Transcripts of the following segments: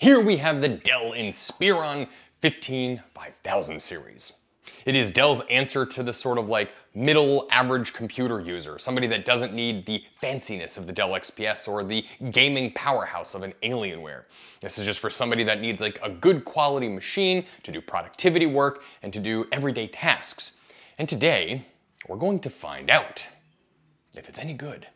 Here we have the Dell Inspiron 15 5000 series. It is Dell's answer to the sort of like middle average computer user, somebody that doesn't need the fanciness of the Dell XPS or the gaming powerhouse of an Alienware. This is just for somebody that needs like a good quality machine to do productivity work and to do everyday tasks. And today, we're going to find out if it's any good.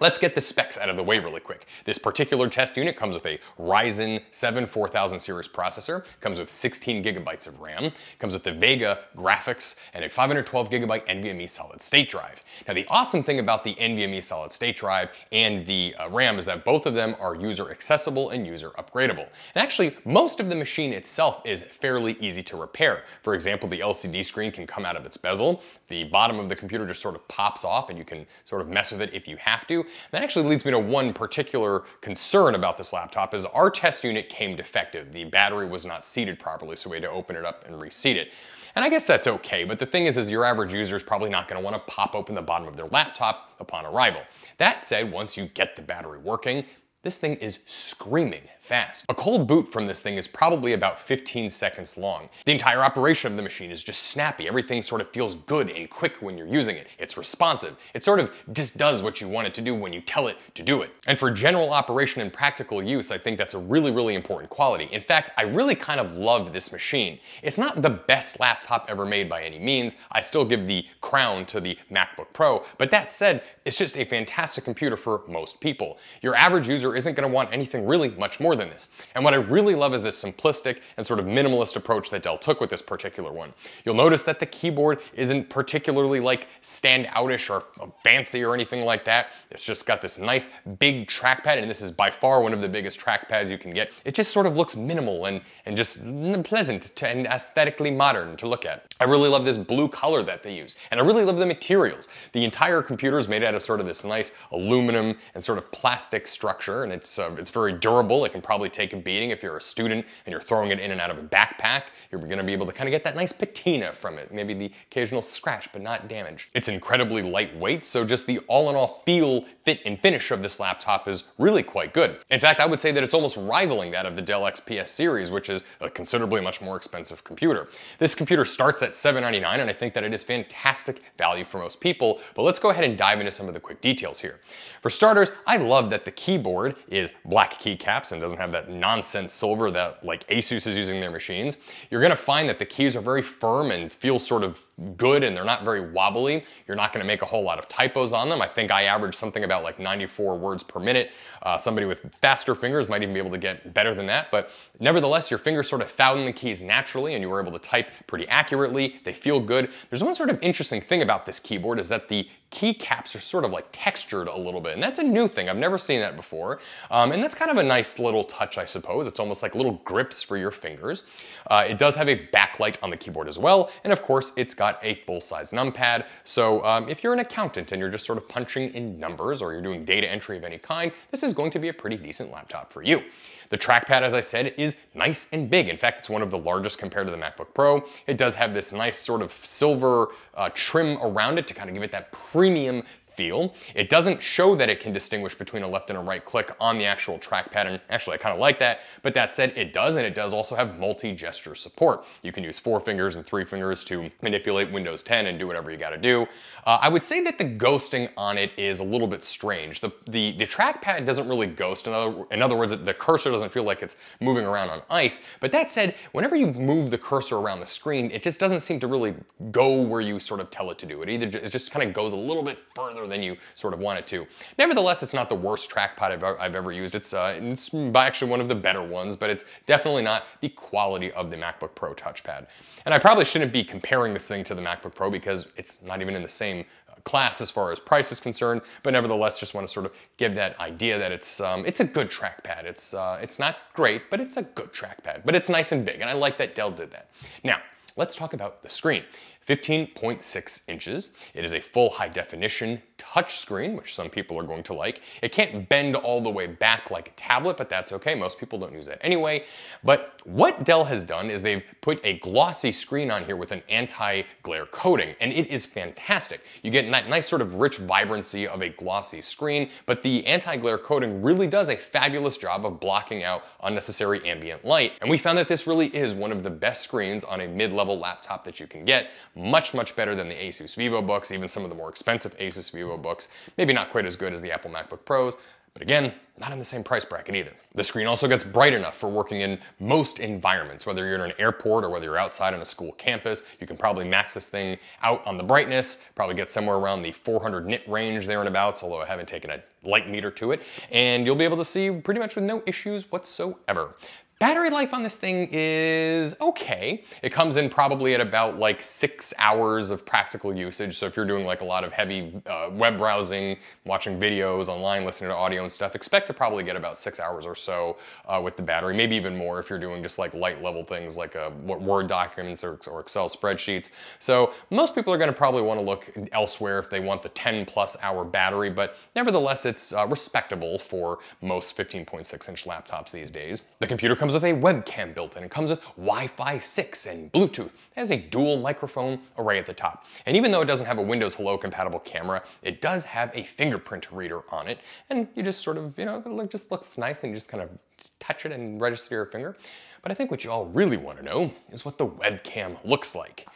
Let's get the specs out of the way really quick. This particular test unit comes with a Ryzen 7 4000 series processor, comes with 16 gigabytes of RAM, comes with the Vega graphics, and a 512 gigabyte NVMe solid state drive. Now the awesome thing about the NVMe solid state drive and the RAM is that both of them are user accessible and user upgradable. And actually, most of the machine itself is fairly easy to repair. For example, the LCD screen can come out of its bezel, the bottom of the computer just sort of pops off and you can sort of mess with it if you have to. That actually leads me to one particular concern about this laptop is our test unit came defective. The battery was not seated properly, so we had to open it up and reseat it. And I guess that's okay, but the thing is your average user is probably not gonna wanna pop open the bottom of their laptop upon arrival. That said, once you get the battery working, this thing is screaming fast. A cold boot from this thing is probably about 15 seconds long. The entire operation of the machine is just snappy. Everything sort of feels good and quick when you're using it. It's responsive. It sort of just does what you want it to do when you tell it to do it. And for general operation and practical use, I think that's a really, really important quality. In fact, I really kind of love this machine. It's not the best laptop ever made by any means. I still give the crown to the MacBook Pro, but that said, it's just a fantastic computer for most people. Your average user isn't going to want anything really much more than this. And what I really love is this simplistic and sort of minimalist approach that Dell took with this particular one. You'll notice that the keyboard isn't particularly like standoutish or fancy or anything like that. It's just got this nice big trackpad, and this is by far one of the biggest trackpads you can get. It just sort of looks minimal and just pleasant and aesthetically modern to look at. I really love this blue color that they use, and I really love the materials. The entire computer is made out of sort of this nice aluminum and sort of plastic structure, and it's very durable. It can probably take a beating if you're a student and you're throwing it in and out of a backpack. You're gonna be able to kind of get that nice patina from it, maybe the occasional scratch, but not damage. It's incredibly lightweight, so just the all-in-all feel, fit, and finish of this laptop is really quite good. In fact, I would say that it's almost rivaling that of the Dell XPS series, which is a considerably much more expensive computer. This computer starts at $799, and I think that it is fantastic value for most people, but let's go ahead and dive into some of the quick details here. For starters, I love that the keyboard is black keycaps and doesn't have that nonsense silver that like Asus is using their machines. You're gonna find that the keys are very firm and feel sort of good, and they're not very wobbly. You're not gonna make a whole lot of typos on them. I think I averaged something about like 94 words per minute. Somebody with faster fingers might even be able to get better than that, but nevertheless, your fingers sort of found the keys naturally and you were able to type pretty accurately. They feel good. There's one sort of interesting thing about this keyboard is that the keycaps are sort of like textured a little bit, and that's a new thing. I've never seen that before, and that's kind of a nice little touch, I suppose. It's almost like little grips for your fingers. It does have a backlight on the keyboard as well, and of course, it's got a full-size numpad, so if you're an accountant and you're just sort of punching in numbers or you're doing data entry of any kind, this is going to be a pretty decent laptop for you. The trackpad, as I said, is nice and big. In fact, it's one of the largest compared to the MacBook Pro. It does have this nice sort of silver trim around it to kind of give it that premium feel. It doesn't show that it can distinguish between a left and a right click on the actual trackpad, and actually I kind of like that, but that said, it does, and it does also have multi-gesture support. You can use 4 fingers and 3 fingers to manipulate Windows 10 and do whatever you gotta do. I would say that the ghosting on it is a little bit strange. The trackpad doesn't really ghost. In other words, the cursor doesn't feel like it's moving around on ice, but that said, whenever you move the cursor around the screen, it just doesn't seem to really go where you sort of tell it to do. It just kind of goes a little bit further than you sort of want it to. Nevertheless, it's not the worst trackpad I've ever used. It's actually one of the better ones, but it's definitely not the quality of the MacBook Pro touchpad. And I probably shouldn't be comparing this thing to the MacBook Pro because it's not even in the same class as far as price is concerned, but nevertheless, just want to sort of give that idea that it's a good trackpad. It's not great, but it's a good trackpad, but it's nice and big, and I like that Dell did that. Now, let's talk about the screen. 15.6 inches. It is a full high definition touchscreen, which some people are going to like. It can't bend all the way back like a tablet, but that's okay. Most people don't use that anyway. But what Dell has done is they've put a glossy screen on here with an anti-glare coating, and it is fantastic. You get that nice sort of rich vibrancy of a glossy screen, but the anti-glare coating really does a fabulous job of blocking out unnecessary ambient light. And we found that this really is one of the best screens on a mid-level laptop that you can get. Much, much better than the Asus Vivo books, even some of the more expensive Asus Vivo books. Maybe not quite as good as the Apple MacBook Pros, but again, not in the same price bracket either. The screen also gets bright enough for working in most environments, whether you're in an airport or whether you're outside on a school campus. You can probably max this thing out on the brightness, probably get somewhere around the 400 nit range there and abouts, although I haven't taken a light meter to it, and you'll be able to see pretty much with no issues whatsoever. Battery life on this thing is okay. It comes in probably at about like 6 hours of practical usage. So if you're doing like a lot of heavy web browsing, watching videos online, listening to audio and stuff, expect to probably get about 6 hours or so with the battery, maybe even more if you're doing just like light level things like Word documents or Excel spreadsheets. So most people are gonna probably wanna look elsewhere if they want the 10 plus hour battery, but nevertheless, it's respectable for most 15.6 inch laptops these days. The computer comes with a webcam built in. It comes with Wi-Fi 6 and Bluetooth. It has a dual microphone array at the top. And even though it doesn't have a Windows Hello compatible camera, it does have a fingerprint reader on it. And you just sort of, you know, it just looks nice and you just kind of touch it and register your finger. But I think what you all really want to know is what the webcam looks like.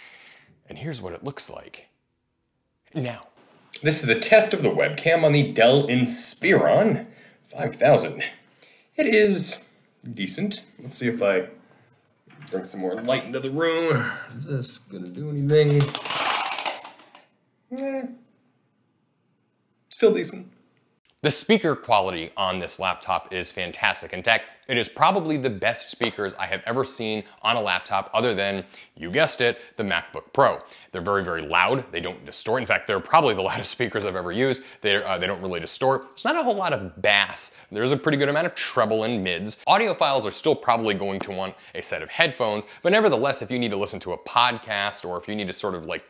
And here's what it looks like now. This is a test of the webcam on the Dell Inspiron 5000. It is decent. Let's see if I bring some more light into the room. Is this gonna do anything? Eh. Still decent. The speaker quality on this laptop is fantastic. In fact, it is probably the best speakers I have ever seen on a laptop other than, you guessed it, the MacBook Pro. They're very, very loud. They don't distort. In fact, they're probably the loudest speakers I've ever used. They don't really distort. It's not a whole lot of bass. There's a pretty good amount of treble and mids. Audiophiles are still probably going to want a set of headphones, but nevertheless, if you need to listen to a podcast or if you need to sort of like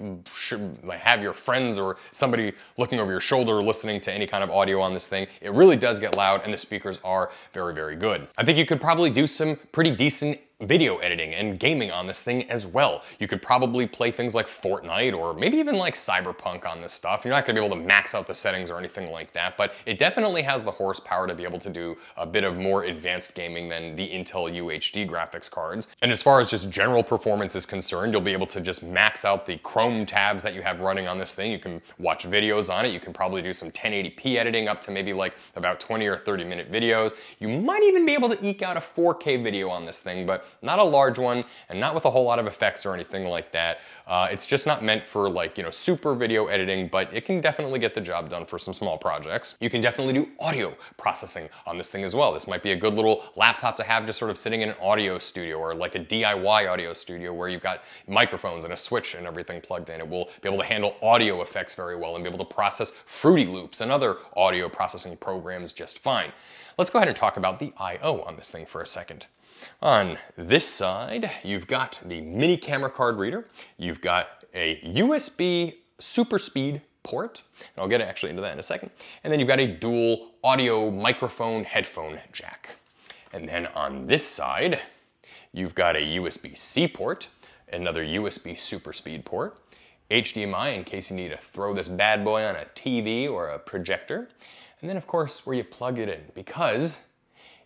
have your friends or somebody looking over your shoulder listening to any kind of audio on this thing, it really does get loud and the speakers are very, very good. I think you could probably do some pretty decent video editing and gaming on this thing as well. You could probably play things like Fortnite or maybe even like Cyberpunk on this stuff. You're not gonna be able to max out the settings or anything like that, but it definitely has the horsepower to be able to do a bit of more advanced gaming than the Intel UHD graphics cards. And as far as just general performance is concerned, you'll be able to just max out the Chrome tabs that you have running on this thing. You can watch videos on it. You can probably do some 1080p editing up to maybe like about 20 or 30 minute videos. You might even be able to eke out a 4K video on this thing, but not a large one and not with a whole lot of effects or anything like that. It's just not meant for like, you know, super video editing, but it can definitely get the job done for some small projects. You can definitely do audio processing on this thing as well. This might be a good little laptop to have just sort of sitting in an audio studio or like a DIY audio studio where you've got microphones and a switch and everything plugged in. It will be able to handle audio effects very well and be able to process Fruity Loops and other audio processing programs just fine. Let's go ahead and talk about the I/O on this thing for a second. On this side, you've got the mini camera card reader. You've got a USB super speed port, and I'll get actually into that in a second. And then you've got a dual audio microphone headphone jack. And then on this side, you've got a USB-C port, another USB super speed port, HDMI in case you need to throw this bad boy on a TV or a projector. And then of course, where you plug it in, because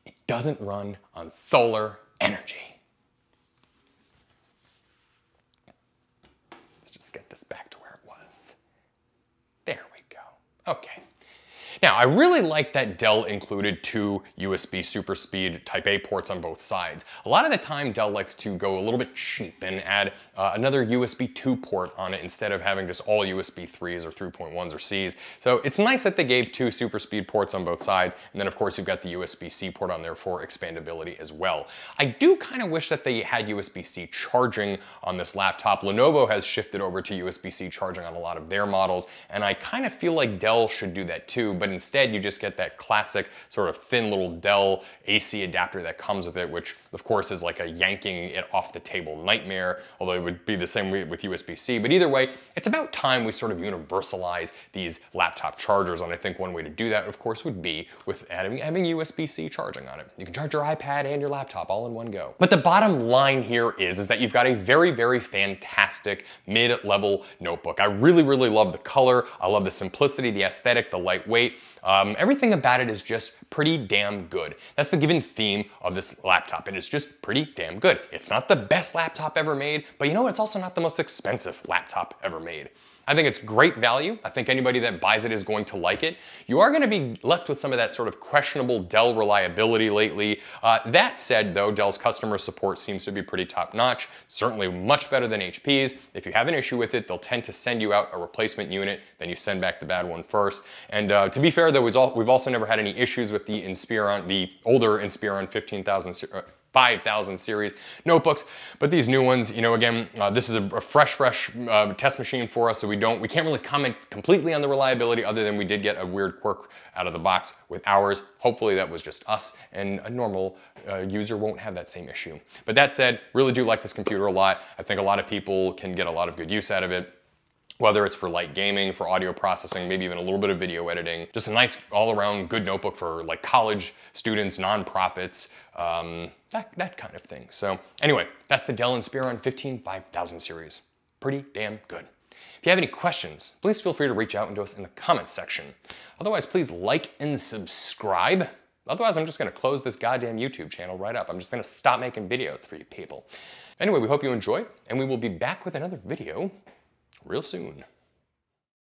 it doesn't run on solar energy. Let's just get this back to where it was. There we go. Okay. Now, I really like that Dell included two USB super speed type A ports on both sides. A lot of the time, Dell likes to go a little bit cheap and add another USB 2 port on it instead of having just all USB 3s or 3.1s or Cs. So it's nice that they gave two super speed ports on both sides. And then of course you've got the USB-C port on there for expandability as well. I do kind of wish that they had USB-C charging on this laptop. Lenovo has shifted over to USB-C charging on a lot of their models. And I kind of feel like Dell should do that too, but but instead you just get that classic sort of thin little Dell AC adapter that comes with it, which of course is like a yanking it off the table nightmare, although it would be the same with USB-C. But either way, it's about time we sort of universalize these laptop chargers, and I think one way to do that, of course, would be with having USB-C charging on it. You can charge your iPad and your laptop all in one go. But the bottom line here is that you've got a very, very fantastic mid-level notebook. I really love the color. I love the simplicity, the aesthetic, the lightweight. Everything about it is just pretty damn good. That's the given theme of this laptop, and it's just pretty damn good. It's not the best laptop ever made, but you know what? It's also not the most expensive laptop ever made. I think it's great value. I think anybody that buys it is going to like it. You are gonna be left with some of that sort of questionable Dell reliability lately. That said though, Dell's customer support seems to be pretty top notch, certainly much better than HP's. If you have an issue with it, they'll tend to send you out a replacement unit, then you send back the bad one first. And to be fair though, we've also never had any issues with the Inspiron, the older Inspiron 5000 series notebooks, but these new ones, you know, again, this is a fresh test machine for us, so we can't really comment completely on the reliability other than we did get a weird quirk out of the box with ours. Hopefully that was just us, and a normal user won't have that same issue. But that said, really do like this computer a lot. I think a lot of people can get a lot of good use out of it, whether it's for light gaming, for audio processing, maybe even a little bit of video editing. Just a nice all-around good notebook for like college students, nonprofits, that kind of thing. So anyway, that's the Dell Inspiron 15 5000 series. Pretty damn good. If you have any questions, please feel free to reach out and to us in the comments section. Otherwise, please like and subscribe. Otherwise, I'm just gonna close this goddamn YouTube channel right up. I'm just gonna stop making videos for you people. Anyway, we hope you enjoy, and we will be back with another video real soon.